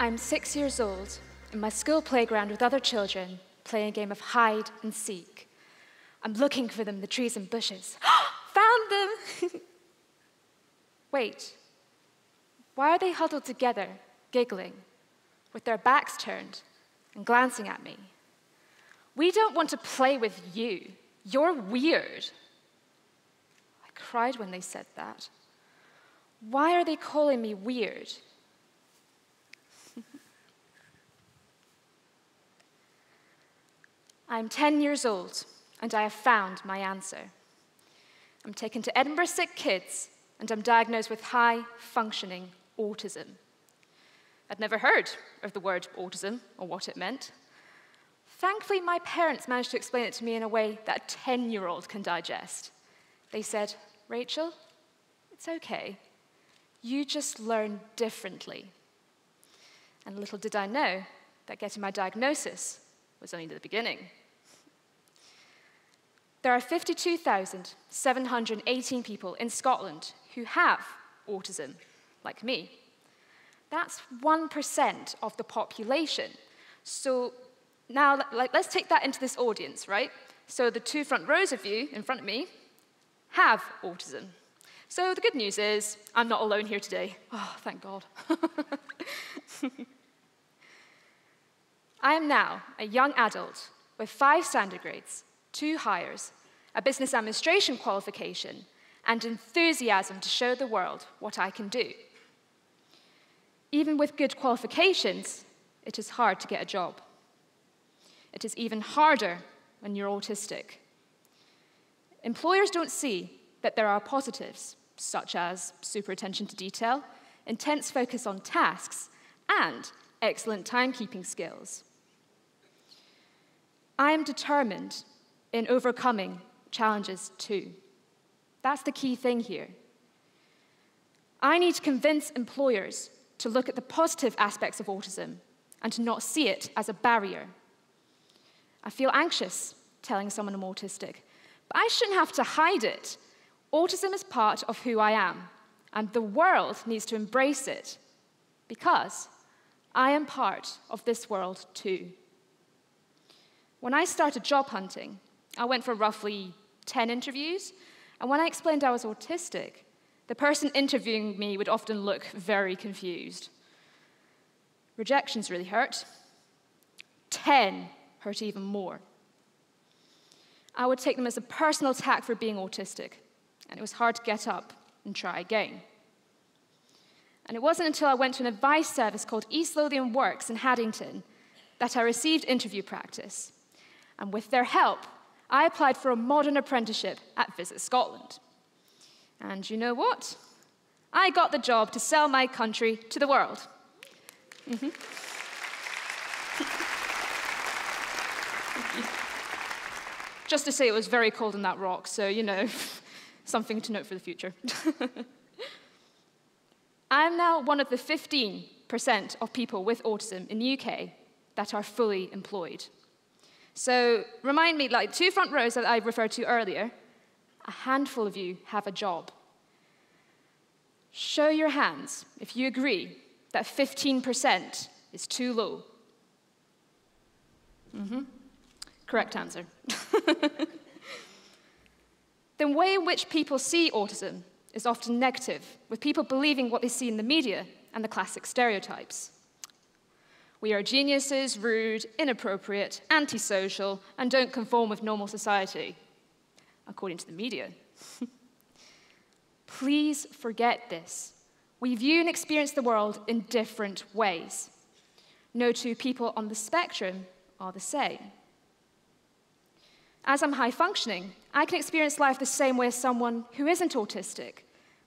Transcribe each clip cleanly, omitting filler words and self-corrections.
I'm 6 years old, in my school playground with other children, playing a game of hide and seek. I'm looking for them in the trees and bushes. Found them! Wait, why are they huddled together, giggling, with their backs turned and glancing at me? We don't want to play with you. You're weird. I cried when they said that. Why are they calling me weird? I'm 10 years old, and I have found my answer. I'm taken to Edinburgh Sick Kids, and I'm diagnosed with high-functioning autism. I'd never heard of the word autism or what it meant. Thankfully, my parents managed to explain it to me in a way that a 10-year-old can digest. They said, "Rachel, it's okay. You just learn differently." And little did I know that getting my diagnosis was only the beginning. There are 52,718 people in Scotland who have autism, like me. That's 1% of the population. So now, let's take that into this audience, right? So the two front rows of you in front of me have autism. So the good news is I'm not alone here today. Oh, thank God. I am now a young adult with 5 standard grades, 2 hires, a business administration qualification, and enthusiasm to show the world what I can do. Even with good qualifications, it is hard to get a job. It is even harder when you're autistic. Employers don't see that there are positives, such as super attention to detail, intense focus on tasks, and excellent timekeeping skills. I am determined in overcoming challenges too. That's the key thing here. I need to convince employers to look at the positive aspects of autism and to not see it as a barrier. I feel anxious telling someone I'm autistic, but I shouldn't have to hide it. Autism is part of who I am, and the world needs to embrace it because I am part of this world too. When I started job hunting, I went for roughly 10 interviews, and when I explained I was autistic, the person interviewing me would often look very confused. Rejections really hurt. 10 hurt even more. I would take them as a personal attack for being autistic, and it was hard to get up and try again. And it wasn't until I went to an advice service called East Lothian Works in Haddington that I received interview practice. And with their help, I applied for a modern apprenticeship at Visit Scotland. And you know what? I got the job to sell my country to the world. Just to say it was very cold on that rock, so, you know, something to note for the future. I'm now one of the 15% of people with autism in the UK that are fully employed. So remind me, like two front rows that I referred to earlier, a handful of you have a job. Show your hands if you agree that 15% is too low. Correct answer. The way in which people see autism is often negative, with people believing what they see in the media and the classic stereotypes. We are geniuses, rude, inappropriate, antisocial, and don't conform with normal society, according to the media. Please forget this. We view and experience the world in different ways. No two people on the spectrum are the same. As I'm high-functioning, I can experience life the same way as someone who isn't autistic,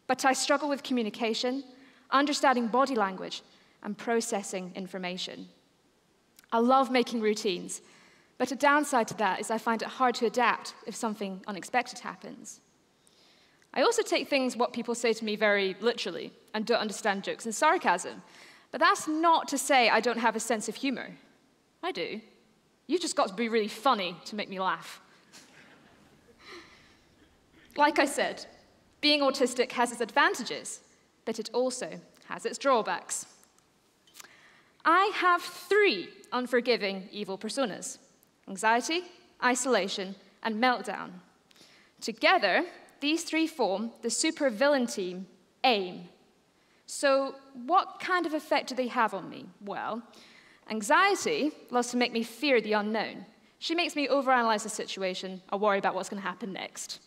but I struggle with communication, understanding body language, and processing information. I love making routines, but a downside to that is I find it hard to adapt if something unexpected happens. I also take things what people say to me very literally and don't understand jokes and sarcasm, but that's not to say I don't have a sense of humor. I do. You've just got to be really funny to make me laugh. Like I said, being autistic has its advantages, but it also has its drawbacks. I have three unforgiving evil personas: anxiety, isolation, and meltdown. Together, these three form the supervillain team, AIM. So what kind of effect do they have on me? Well, anxiety loves to make me fear the unknown. She makes me overanalyze the situation or worry about what's going to happen next.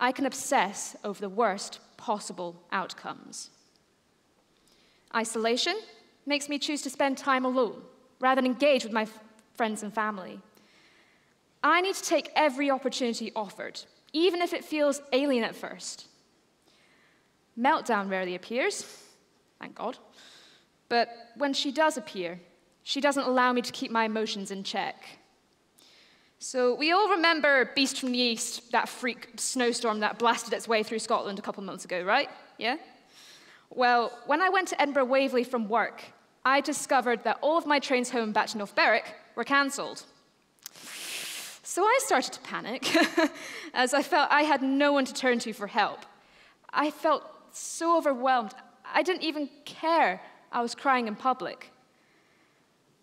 I can obsess over the worst possible outcomes. Isolation makes me choose to spend time alone rather than engage with my friends and family. I need to take every opportunity offered, even if it feels alien at first. Meltdown rarely appears, thank God. But when she does appear, she doesn't allow me to keep my emotions in check. So we all remember Beast from the East, that freak snowstorm that blasted its way through Scotland a couple months ago, right? Yeah? Well, when I went to Edinburgh Waverley from work, I discovered that all of my trains home back to North Berwick were cancelled. So I started to panic, as I felt I had no one to turn to for help. I felt so overwhelmed, I didn't even care I was crying in public.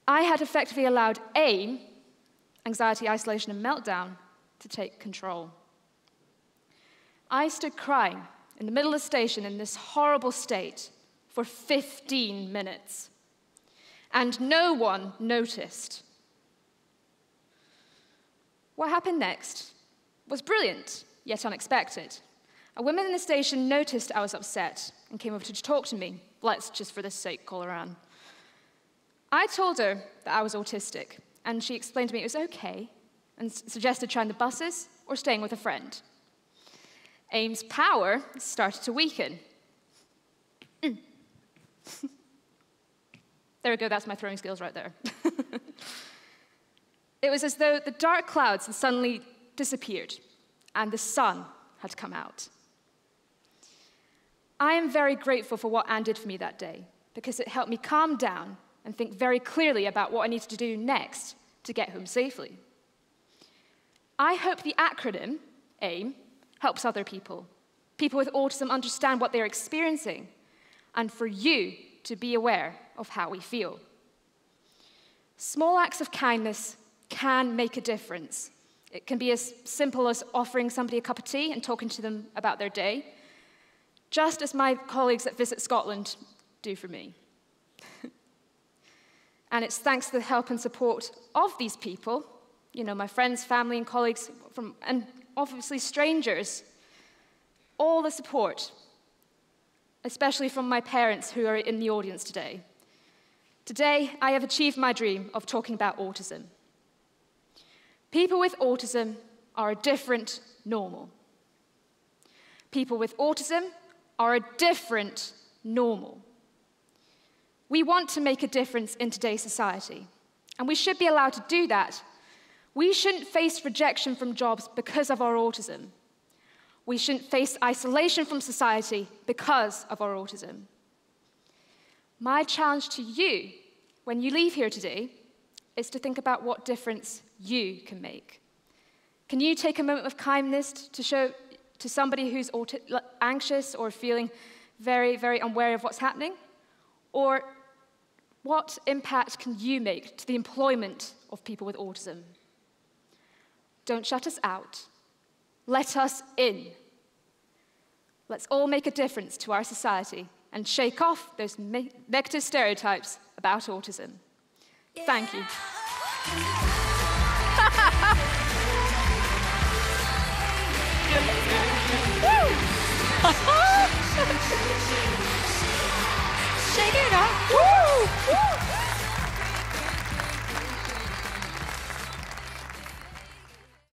I had effectively allowed AIM, anxiety, isolation, and meltdown, to take control. I stood crying in the middle of the station in this horrible state for 15 minutes, and no one noticed. What happened next was brilliant, yet unexpected. A woman in the station noticed I was upset and came over to talk to me. Let's just for this sake call her Anne. I told her that I was autistic, and she explained to me it was okay and suggested trying the buses or staying with a friend. AIM's power started to weaken. There we go, that's my throwing skills right there. It was as though the dark clouds had suddenly disappeared and the sun had come out. I am very grateful for what Anne did for me that day, because it helped me calm down and think very clearly about what I needed to do next to get home safely. I hope the acronym, AIM, helps other people. People with autism understand what they're experiencing, and for you to be aware of how we feel. Small acts of kindness can make a difference. It can be as simple as offering somebody a cup of tea and talking to them about their day, just as my colleagues at Visit Scotland do for me. And it's thanks to the help and support of these people, you know, my friends, family, and colleagues, and obviously strangers, all the support, especially from my parents who are in the audience today. Today, I have achieved my dream of talking about autism. People with autism are a different normal. People with autism are a different normal. We want to make a difference in today's society, and we should be allowed to do that. We shouldn't face rejection from jobs because of our autism. We shouldn't face isolation from society because of our autism. My challenge to you when you leave here today is to think about what difference you can make. Can you take a moment of kindness to show to somebody who's anxious or feeling very, very unwary of what's happening? Or what impact can you make to the employment of people with autism? Don't shut us out. Let us in. Let's all make a difference to our society and shake off those negative stereotypes about autism. Yeah. Thank you. Woo!